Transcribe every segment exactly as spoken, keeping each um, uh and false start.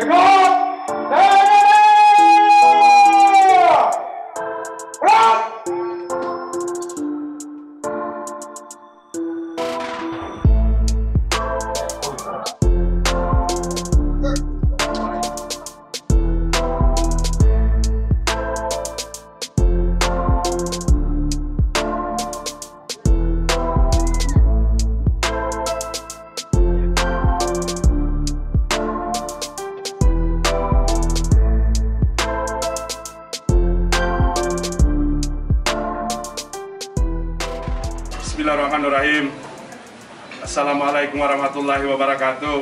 Bismillahirrahmanirrahim. Assalamualaikum warahmatullahi wabarakatuh.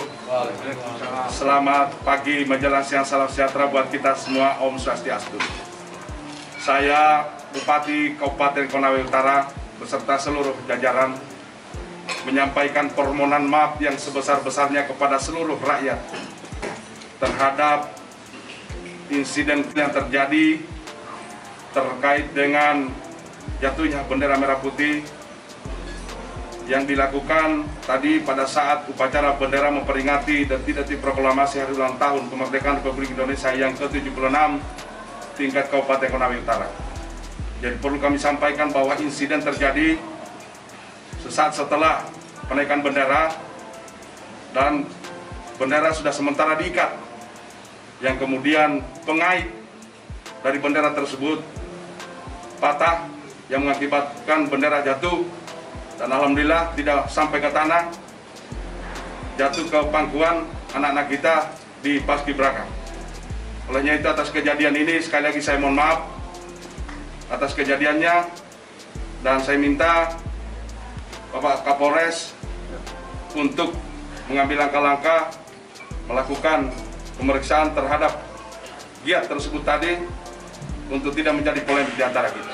Selamat pagi menjelang siang, salam sejahtera buat kita semua. Om Swastiastu. Saya Bupati Kabupaten Konawe Utara beserta seluruh jajaran menyampaikan permohonan maaf yang sebesar-besarnya kepada seluruh rakyat terhadap insiden yang terjadi terkait dengan jatuhnya bendera merah putih yang dilakukan tadi pada saat upacara bendera memperingati detik-detik proklamasi hari ulang tahun kemerdekaan Republik Indonesia yang ke tujuh puluh enam tingkat Kabupaten Konawe Utara. Jadi perlu kami sampaikan bahwa insiden terjadi sesaat setelah penaikan bendera dan bendera sudah sementara diikat, yang kemudian pengait dari bendera tersebut patah yang mengakibatkan bendera jatuh. Dan alhamdulillah tidak sampai ke tanah, jatuh ke pangkuan anak-anak kita di Paskibraka. Olehnya itu, atas kejadian ini sekali lagi saya mohon maaf atas kejadiannya, dan saya minta Bapak Kapolres untuk mengambil langkah-langkah melakukan pemeriksaan terhadap giat tersebut tadi untuk tidak menjadi polemik di antara kita.